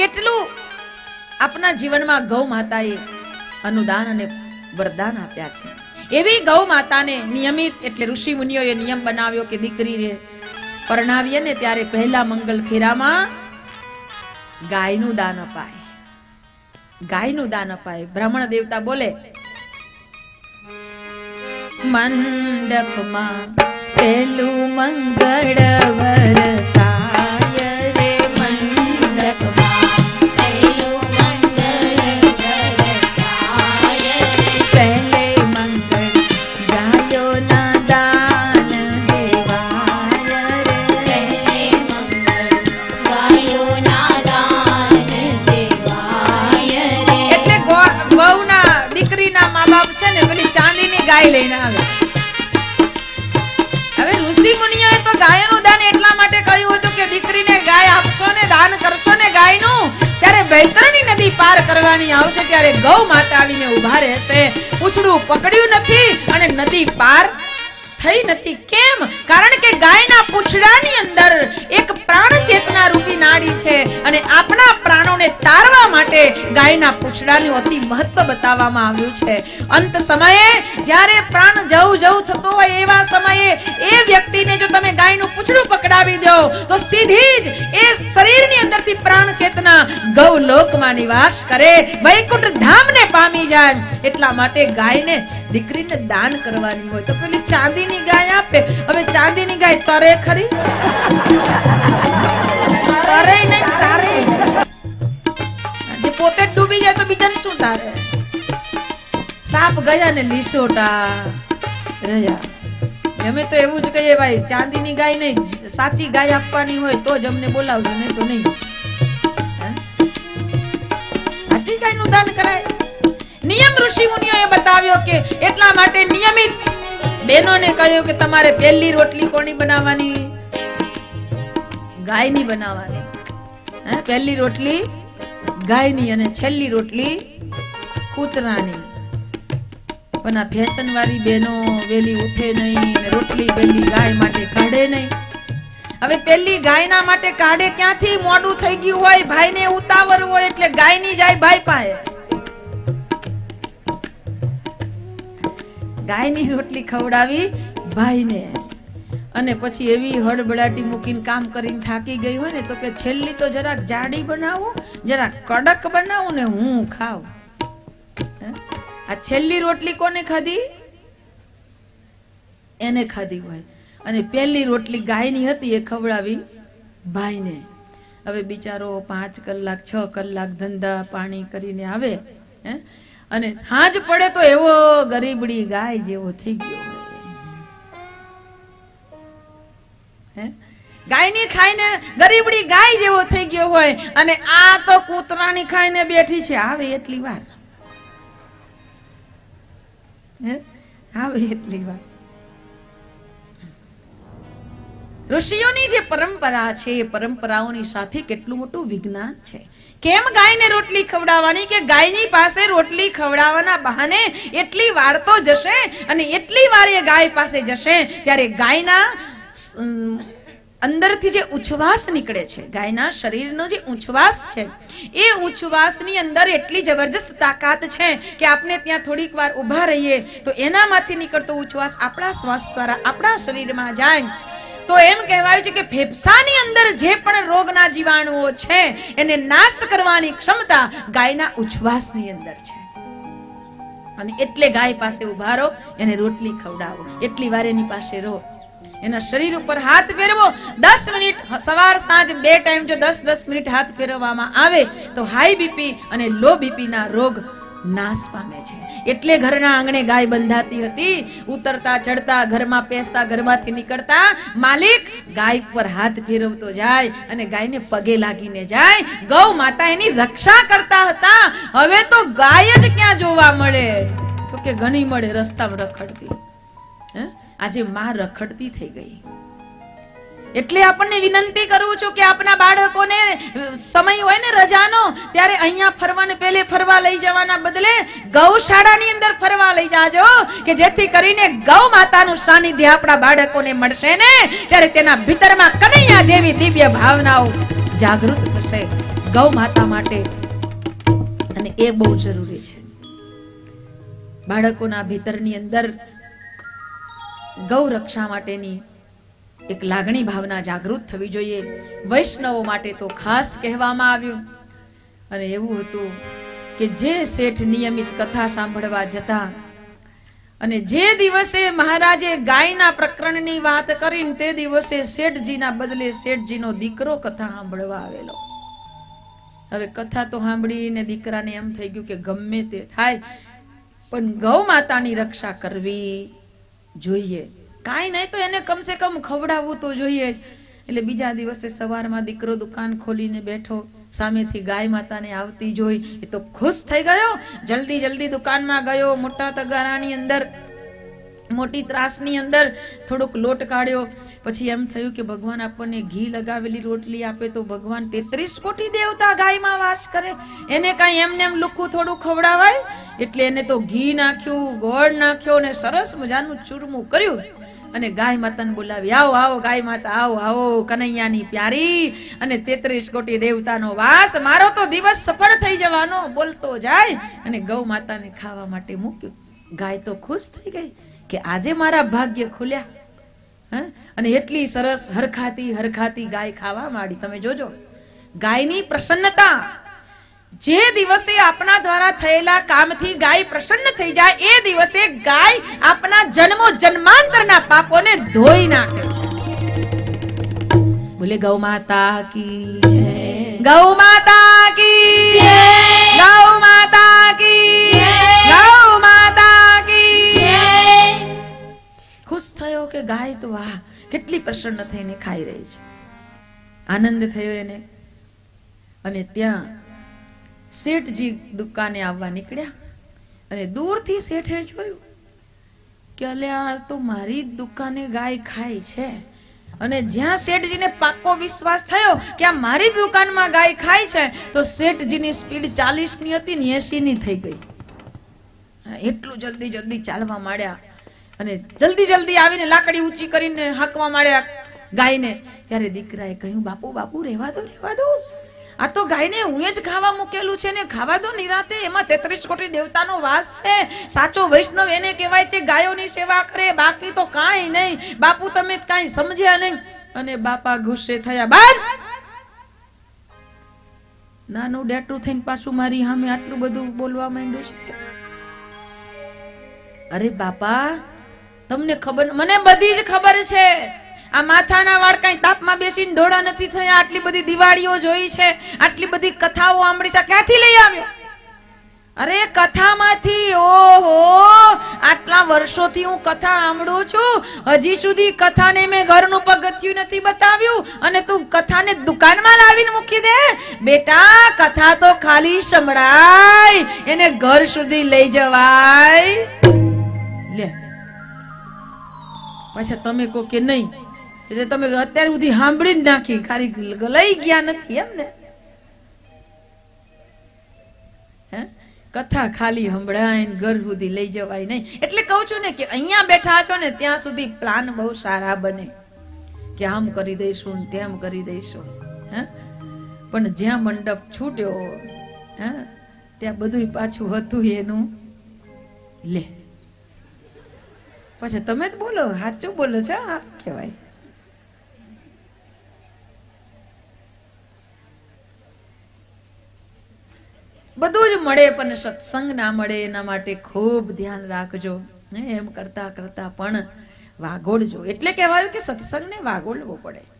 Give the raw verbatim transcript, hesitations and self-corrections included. કેટલું આપના જીવનમાં ગૌ માતાએ अनुदान अने वरदान आप्या छे। एवी गौ माताने नियमित एटले ऋषि मुनिओए नियम बनाव्यो के दीकरीने परणावीए ने त्यारे पहेला मंगल फेरामां गायनुं दान अपाय, गायनुं दान अपाय। ब्राह्मण देवता बोले मंडपमां पहेलुं मंगल वरताय रे मंडप अंत समये ज्यारे प्राण जव जव थतो होय एवा समये ए व्यक्तिने जो तमे गायनुं पूंछडुं पकडावी दो तो सीधी ज ए शरीरनी अंदरथी प्राण चेतना गौलोक मां निवास करे, वैकुंठ धाम ने पामी जाय। એટલા માટે ગાયને દીકરીને દાન કરવાની હોય તો પેલી ચાંદીની ગાય આપે। હવે ચાંદીની ગાય તરે ખરી? તરે ને તારે જે પોતે ડૂબી જાય તો બીજાને શું તારે? સાપ ગયા ને લીસોટા રહ્યા। અમે તો એવું જ કહીએ ભાઈ, ચાંદીની ગાય નહીં, સાચી ગાય આપવાની હોય તો જ અમને બોલાવજો, નહીં તો નહીં। ફેશન વાળી બેનો વેલી ઉઠે નહીં, રોટલી પેલી ગાય માટે કાઢે નહીં। હવે પેલી ગાયના માટે કાઢે ક્યાંથી? મોડું થઈ ગયું હોય, ભાઈને ઉતાવળ હોય એટલે ગાયની જાય ભાઈ પાસે। गायनी रोटली खवडावी भाईने अने पछी एवी हड़बड़ाटी मूकीने काम करीने थाकी गई होय ने तो के छेल्ली तो जरा जाडी बनावो, जरा कड़क बनावो ने हूँ खाव। आ छेल्ली रोटली कोने खाधी? एने खाधी होय अने पहेली रोटली गायनी हती ए खवडावी भाईने। हवे बिचारो पांच कलाक छ कलाक धंधा पाणी करीने आवे, हे अने हाज पड़े तो एवो गरीबड़ी गाय जेवो थी गयो। गायनी खाईने गरीबड़ी गाय जेवो थी गयो होय अने आ तो कूतरानी खाईने बेठी छे। आवे एटली वार, हे आवे एटली वार। ऋषिओनी जे परंपरा छे, परंपराओनी साथे केटलुं मोटुं विज्ञान छे। केम गायने रोटली खवडावानी के गायनी पासे रोटली खवडावाना बहाने एटली वार तो जशे अने एटली वारे गाय पासे जशे त्यारे गायना अंदरथी जे उच्छ्वास निकळे छे, गायना शरीरनो जे उच्छ्वास छे ए उच्छ्वासनी अंदर एटली जबरदस्त ताकत छे के आपने त्यां थोड़ीक वार ऊभा रहीए तो एनामांथी निकळतो उच्छ्वास आपणा श्वास द्वारा आपणा शरीरमां जाय। तो एम कहवाय छे के फेफसानी अंदर जे पण रोगना जीवाणुओ छे एने नाश करवानी क्षमता गायना उच्छ्वासनी अंदर छे अने एटले गाय पासे उभारो, एने रोटली खवडावो, एटली वार एनी पासे रो, एना शरीर उपर हाथ फेरवो। दस मिनिट सवार सांज बे टाइम जो दस दस मिनिट हाथ फेरवामां आवे तो हाई बीपी अने लो बीपी ना रोग नाश पामे छे। एटले घरना आंगणे गाय बंधाती हती, उतरता चढ़ता घरमां पेसता घरमांथी निकळता मालिक गाय पर हाथ फेरवतो जाय अने गायने पगे लागीने जाय। गौ माता एनी रक्षा करता हता। हवे तो गाय ज क्यां जोवा मळे? तो के घणी मळे, रस्तामां रखडती। हे आजे मां रखडती थई गई। એટલે આપણને વિનંતી કરું છું કે આપના બાળકોને સમય હોય ને રજાનો ત્યારે અહીંયા ફરવાને પહેલે ફરવા લઈ જવાના બદલે ગૌશાળાની અંદર ફરવા લઈ જાજો કે જેથી કરીને ગૌ માતાનું સાનિધ્ય આપણા બાળકોને મળશે ને ત્યારે તેના ભીતરમાં કનૈયા જેવી દિવ્ય ભાવનાઓ जागृत थशे गौ माता माटे अने ए बहुत जरूरी छे। बाळकोना भीतरनी अंदर गौ रक्षा माटेनी एक लागणी भावना जागृत थवी जोईए। वैष्णवो माटे तो खास कहेवामां आव्युं अने एवुं हतुं के जे सेठ नियमित कथा सांभळवा जता अने जे दिवसे महाराजे गायना प्रकरणनी वात करीने ते दिवसे सेठजीना बदले सेठजीनो दीकरो कथा सांभळवा आवेलो। हवे कथा तो सांभळीने दीकराने एम थई गयुं के गमे ते थाय पण गौ मातानी रक्षा करवी जोईए। काई नहीं तो एने कम से कम खवड़ावुं तो जोईए। एटले बीजा दिवसे सवारमां दीकरो दुकान खोलीने बेठो, सामेथी गाय माताने आवती जोई, ए तो खुश थई गयो। जल्दी जल्दी दुकान में गयो, मोटा तगारानी अंदर मोटी त्रासनी अंदर थोड़ोक लोट काढ्यो। पछी एम थयुं के भगवान आपने घी लगावेली रोटली आपे तो भगवान तेत्रीस कोटी देवता गाय मां वास करे, एने काई एमने एम लुखू थोड़ुं खवड़ावाय एटले एने तो घी नाख्युं, गोळ नाख्यो ने सरस मजानुं चूरमू कर्युं अने गाय माताने बोलावी, आओ आओ गाय माता, आओ आओ कन्हैयानी प्यारी अने तेत्रीस कोटी देवतानो वास, मारो तो दिवस सफल थई जवानो, बोलतो जाय अने गौ माताने खावा माटे मूक्यो। गाय तो खुश थई गई के आजे मारा भाग्य खुल्या। हां अने एटली सरस हरखाती हरखाती गाय खावा माडी। तमे जोजो गायनी प्रसन्नता। जे दिवसे अपना द्वारा थयेला कामथी गाय प्रसन्न थई जाय ए दिवसे गाय अपना जन्मो जन्मांतरना पापोने धोई नाखे छे। बोले गौ माता की जय, गौ माता की जय, गौ माता की जय, गौ माता की जय। खुश थयो के गाय तो वाह केटली प्रसन्न थईने खाई रही छे। आनंद थयो एने अने त्या सेठ जी दुकाने आवा निकळ्या अने दूरथी सेठे जोयुं के अल्या तो मारी दुकाने गाय खाय छे अने ज्यां सेठजीने पाको विश्वास थयो के आ मारी दुकानमां गाय खाय छे तो सेठजीनी स्पीड चालीस नी हती ने एसी नी थई गई। एटलुं जल्दी जल्दी चालवा माड्या अने जल्दी जल्दी आवीने लाकड़ी ऊंची करीने हांकवा माड्या गायने। त्यारे दीकराए कह्युं, बापू बापू रेवा दो रेवा दो, आ तो गायने हुए ज खावा मुकेलू छे ने खावा दो निराते, एमां तेत्रीस कोटी देवतानो वास छे। साचो वैष्णव एने कहेवाय छे गायोनी सेवा करे, बाकी तो काई नहीं। बापू तमे काई समझ्या नहीं। अने बापा गुस्से थया, बार नानो डेटू थईने पाछुं मारी सामे आटलुं बधुं बोलवा मांड्यो छे। अरे बापा तमने खबर, मने बधी ज खबर छे। आ माथाना वाळ काई तापमां बेसीने धोळा नथी थया, आटली बधी दिवाळीओ जोई छे, आटली बधी कथाओ सांभळी छे, क्यांथी लई आव्यो? अरे कथामांथी, ओहो आटला वर्षोथी हुं कथा सांभळुं छुं, हजी सुधी कथाने मे घरनुं पगथियुं नथी बताव्युं अने तूं कथाने दुकानमां लावीने मूकी दे। बेटा कथा तो खाली संभळाय, एने घर सुधी लई जवाय। ले पाछा तमे को के नहीं એટલે તમે અત્યાર સુધી સાંભળી જ નાખી, ખાલી લઈ ગયા નથી એમ ને? હે કથા ખાલી સંભળાય ને ઘર સુધી લઈ જવાય નહીં। એટલે કહું છું ને કે અહીંયા બેઠા છો ને ત્યાં સુધી પ્લાન બહુ સારા બને કે આમ કરી દઈશું ને તેમ કરી દઈશું, હે પણ જ્યાં મંડપ છૂટ્યો હે ત્યાં બધું પાછું હતું એનું। લે પછી તમે જ બોલો, સાચું બોલો છો આ કહેવાય। बधुं ज मळे पण सत्संग ना मळे एना माटे खूब ध्यान राखजो। एम करता करता पण वागोळजो। एटले कहेवायुं के सत्संगने वागोळवो पड़े।